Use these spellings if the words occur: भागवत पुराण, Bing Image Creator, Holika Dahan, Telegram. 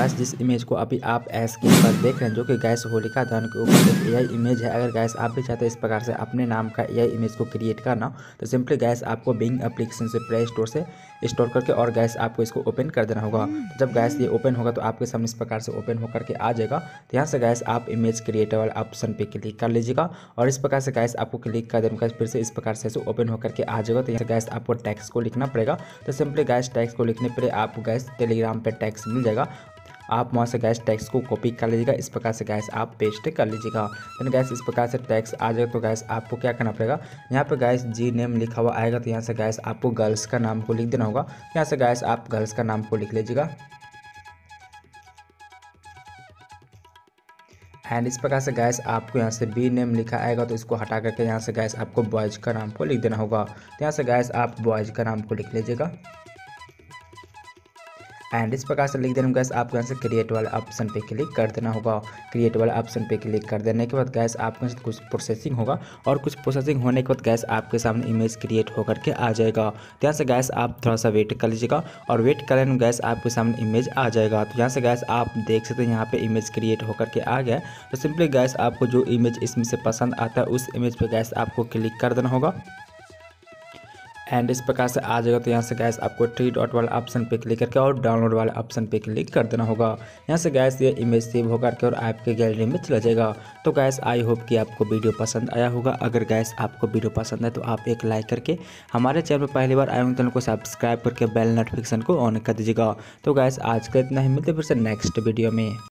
पास जिस इमेज को अभी आप स्क्रीन पर देख रहे हैं, जो कि गैस होलिका दहन के ऊपर एक एआई इमेज है। अगर गैस आप भी चाहते हैं इस प्रकार से अपने नाम का एआई इमेज को क्रिएट करना, तो सिंपली गैस आपको बिंग एप्लीकेशन से प्ले स्टोर से इंस्टॉल करके और गैस आपको इसको ओपन कर देना होगा। तो जब गैस ये ओपन होगा तो आपके सामने इस प्रकार से ओपन होकर के आ जाएगा। तो यहाँ से गैस आप इमेज क्रिएटर वाले ऑप्शन पर क्लिक कर लीजिएगा और इस प्रकार से गैस आपको क्लिक कर देना, फिर से इस प्रकार से ओपन होकर के आ जाएगा। तो यहाँ से गैस आपको टैक्स को लिखना पड़ेगा। तो सिंपली गैस टैक्स को लिखने पर आपको गैस टेलीग्राम पर टैक्स मिल जाएगा, आप वहाँ से गैस टैक्स को कॉपी कर लीजिएगा, इस प्रकार से गैस आप पेस्ट कर लीजिएगा। यानी गैस इस प्रकार से टैक्स आ जाएगा। तो गैस आपको क्या करना पड़ेगा, यहाँ पे गैस जी नेम लिखा हुआ आएगा, तो यहाँ से गैस आपको गर्ल्स का नाम को लिख देना होगा। यहाँ से गैस आप गर्ल्स का नाम को लिख लीजिएगा एंड इस प्रकार से गैस आपको यहाँ से बी नेम लिखा आएगा, तो इसको हटा करके यहाँ से गैस आपको बॉयज़ का नाम को लिख देना होगा। तो यहाँ से गैस आप बॉयज़ का नाम को लिख लीजिएगा एंड इस प्रकार से लिख देना। गैस आपको यहाँ से क्रिएट वाले ऑप्शन पे क्लिक कर देना होगा। क्रिएट वाले ऑप्शन पे क्लिक कर देने के बाद गैस आपके यहाँ से कुछ प्रोसेसिंग होगा और कुछ प्रोसेसिंग होने के बाद गैस आपके सामने इमेज क्रिएट होकर के आ जाएगा। तो यहाँ से गैस आप थोड़ा सा वेट कर लीजिएगा और वेट करें गैस आपके सामने इमेज आ जाएगा। तो यहाँ से गैस आप देख सकते हैं यहाँ पर इमेज क्रिएट होकर के आ गया। तो सिंपली गैस आपको जो इमेज इसमें से पसंद आता है उस इमेज पर गैस आपको क्लिक कर देना होगा एंड इस प्रकार से आ जाएगा। तो यहाँ से गैस आपको थ्री डॉट वाला ऑप्शन पे क्लिक करके और डाउनलोड वाला ऑप्शन पे क्लिक कर देना होगा। यहाँ से गैस ये इमेज सेव होकर के और आपके गैलरी में चला जाएगा। तो गैस आई होप कि आपको वीडियो पसंद आया होगा। अगर गैस आपको वीडियो पसंद है तो आप एक लाइक करके हमारे चैनल पर पहली बार आए हों तो सब्सक्राइब करके बेल नोटिफिकेशन को ऑन कर दीजिएगा। तो गैस आज का इतना ही, मिलते फिर से नेक्स्ट वीडियो में।